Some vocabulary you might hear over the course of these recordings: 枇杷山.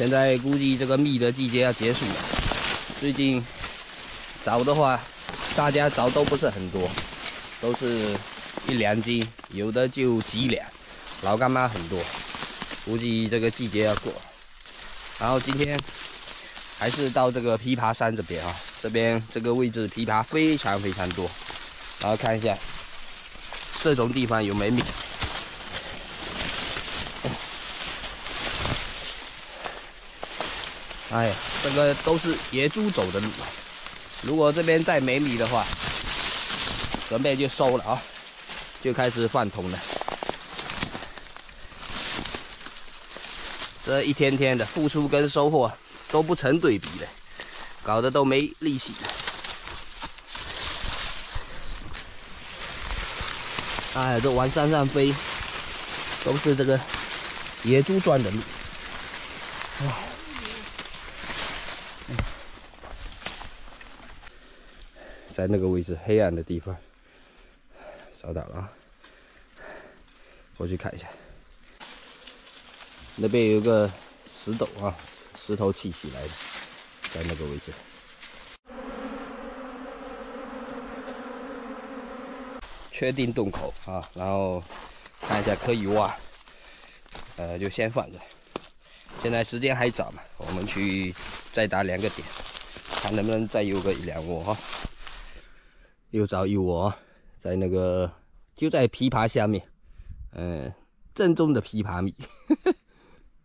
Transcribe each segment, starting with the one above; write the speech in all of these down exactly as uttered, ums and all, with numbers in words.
现在估计这个蜜的季节要结束了，最近找的话，大家找都不是很多，都是一两斤，有的就几两，老干妈很多，估计这个季节要过。然后今天还是到这个枇杷山这边啊，这边这个位置枇杷非常非常多，然后看一下这种地方有没蜜。 哎呀，这个都是野猪走的路，如果这边再没米的话，准备就收了啊，就开始放桶了。这一天天的付出跟收获都不成对比的，搞得都没力气了。哎呀，这往山上飞，都是这个野猪转的路。哇！ 在那个位置黑暗的地方，找到了啊！过去看一下，那边有个石斗啊，石头砌起来的，在那个位置。确定洞口啊，然后看一下可以挖，呃，就先放着。现在时间还早嘛，我们去再打两个点，看能不能再有个一两窝哈。 又找一窝，在那个就在枇杷下面，嗯、呃，正宗的枇杷蜜。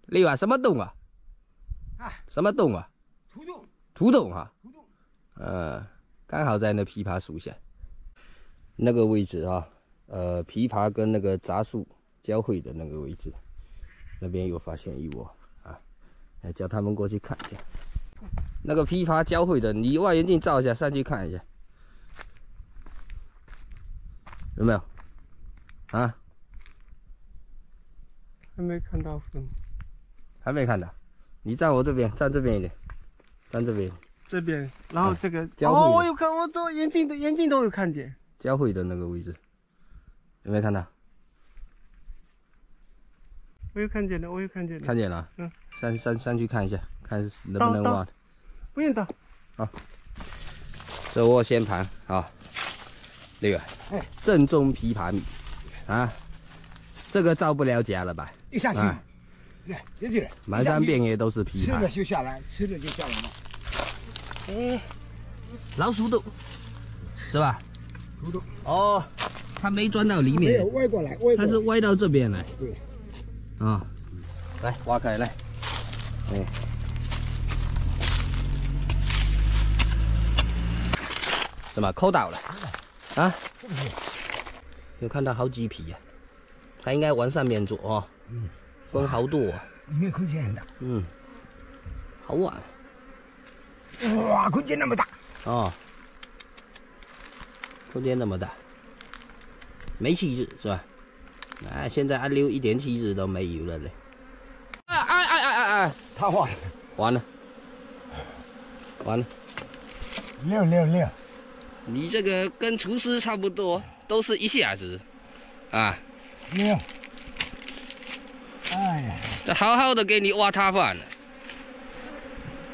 另外什么洞啊？啊，什么洞啊？土洞。土洞哈。土洞。呃，刚好在那枇杷树下，那个位置啊，呃，枇杷跟那个杂树交汇的那个位置，那边又发现一窝啊，来叫他们过去看一下。那个枇杷交汇的，你望远镜照一下，上去看一下。 有没有？啊？还没看到分，还没看到。你站我这边，站这边一点，站这边。这边，然后这个、嗯、交汇哦，我有看，我做眼镜的眼镜都有看见。交汇的那个位置，有没有看到？我有看见了，我有看见了。看见了。嗯。上上上去看一下，看能不能挖。不用倒。好。这窝先盘啊。 这个正宗枇杷米啊，这个造不了假了吧？一下去，来，这就是满山遍野都是枇杷，吃了就下来，吃了就下来了。哎，老鼠洞是吧？鼠洞哦，它没钻到里面，没有歪过来，它是歪到这边来。对，啊，来挖开来，哎，怎么抠倒了？ 啊，有看到好几匹呀、啊，它应该往上面走哦，嗯，分好多、啊，里面空间很大，嗯，好晚、啊，哇，空间那么大，哦，空间那么大，没气质是吧？啊，现在阿溜一点气质都没有了嘞，啊啊啊啊啊啊，他完了，完了，完了，六六六。 你这个跟厨师差不多，都是一下子，啊，没有，哎呀，这好好的给你挖塌饭了，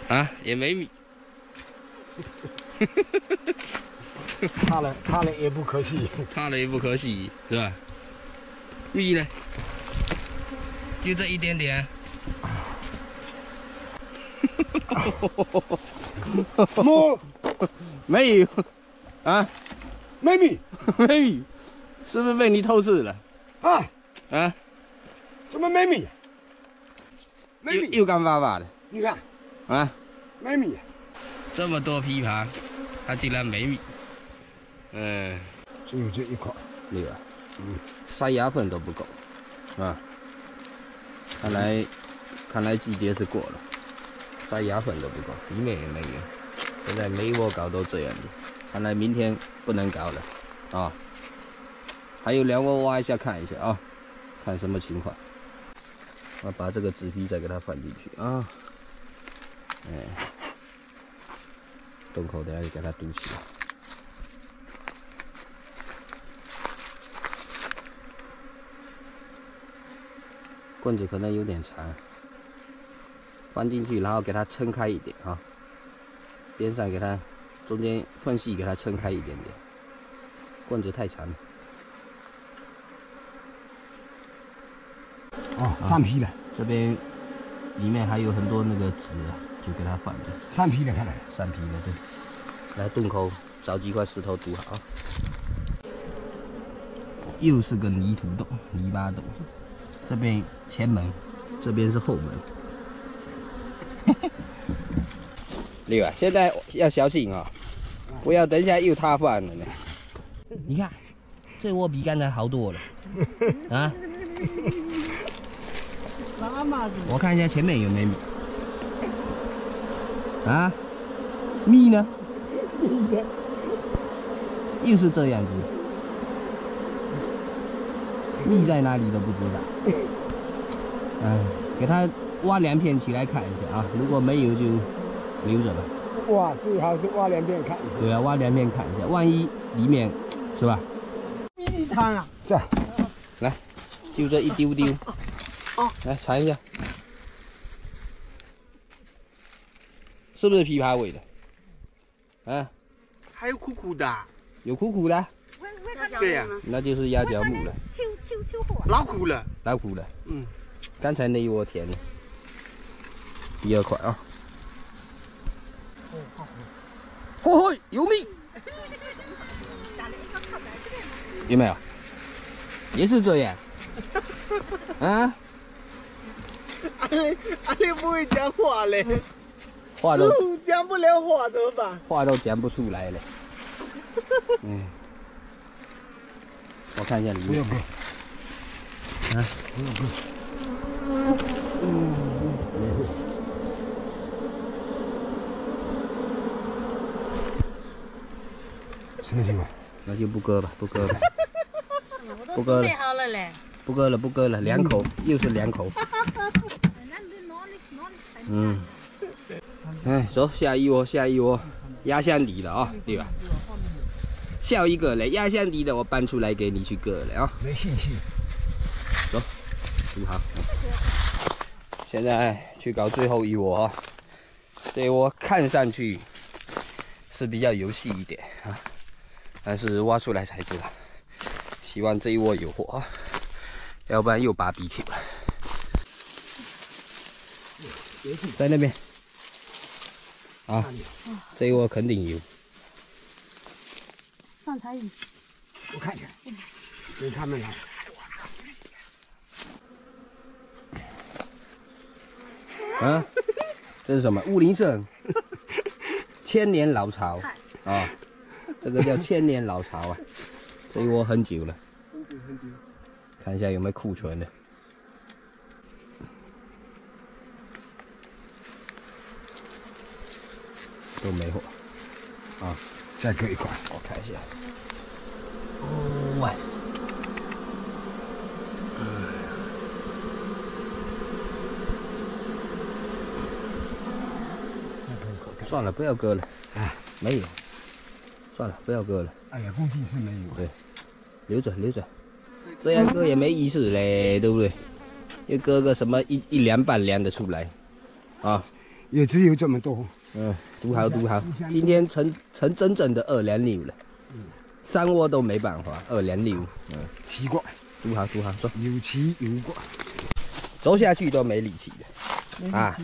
啊，也没米，塌了塌了也不可惜，塌了也不可惜，是吧？蜜呢？就这一点点。 摸没有啊？没米，没米，是不是被你偷吃了？啊啊！怎么没米？没米又干巴巴的。你看啊，没米，这么多枇杷，它竟然没米。嗯，只有这一块，对吧？嗯，塞牙缝都不够啊。看来，看来季节是过了。 塞牙粉都不够，里面也没有。现在每一窝搞都这样子，看来明天不能搞了啊！还有两窝挖一下看一下啊，看什么情况。我把这个纸皮再给它放进去啊。哎，洞口等下就给它堵起来。棍子可能有点长。放进去，然后给它撑开一点啊，边上给它中间缝隙给它撑开一点点，棍子太长了。哦，上皮了、啊，这边里面还有很多那个籽、啊，就给它放着。上皮了，看来上皮了，这来洞口找几块石头堵好。又是个泥土洞、泥巴洞，这边前门，这边是后门。 六啊，现在要小心啊、哦，不要等一下又塌饭了呢。你看，这窝比刚才好多了啊！我看一下前面有没有米啊？蜜呢？又是这样子，蜜在哪里都不知道。嗯、啊，给它挖两片起来看一下啊，如果没有就。 留着吧，哇，最好是挖两片看一下。对啊，挖两片看一下，万一里面是吧？一汤啊，这样，来，就这一丢丢，啊，来尝一下，是不是枇杷味的？啊，还有苦苦的，有苦苦的，对呀，那就是鸭脚木了，老苦了，老苦了，嗯，刚才那一窝甜的，第二块啊。 嚯嚯，有蜜！有没有？也是这样。啊？阿力阿力不会讲话嘞，话都讲不了话怎么办？话都讲不出来嘞。嗯，我看一下里面。不用不用。啊，不用不用。嗯。 什么情况？那就不割吧，不割了，不割了，不割了，不割了，两口又是两口。嗯，哎，走，下一窝，下一窝，压箱底的啊、哦，对吧？笑一个嘞，压箱底的我搬出来给你去割了啊、哦。没信心。走，煮好。现在去搞最后一窝啊、哦，这窝看上去是比较游戏一点啊。 但是挖出来才知道，希望这一窝有货啊，要不然又B B Q了。在那边啊，这一窝肯定有。上柴鱼，我看一下，给他们了。啊，这是什么？雾林胜，千年老巢啊。 这个叫千年老巢啊，这一窝很久了，很久很久。看一下有没有库存的。都没货啊，再割一块，我看一下。哇、哦！算了，不要割了，哎，没有。 算了，不要割了。哎呀，估计是没有。对，留着留着，这样割也没意思嘞，对不对？又割个什么一一两半两的出来，啊，也只有这么多。嗯，独好独好，今天成成真正的二两六了。嗯，三窝都没办法，二两六。嗯，奇怪，独好独好，走。有奇有怪，走下去都没力气的。啊，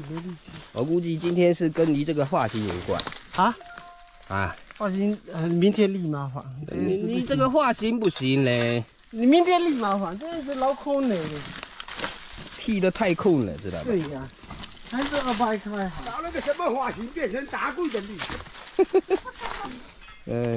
我估计今天是跟你这个发型有关。啊啊。 发型，呃，明天立麻烦。你你这个发型不行嘞。你明天立麻烦，这是老空了。剃得太空了，知道吧？对呀、啊，还是二百块好。搞了个什么发型，变成达贵的例子。嗯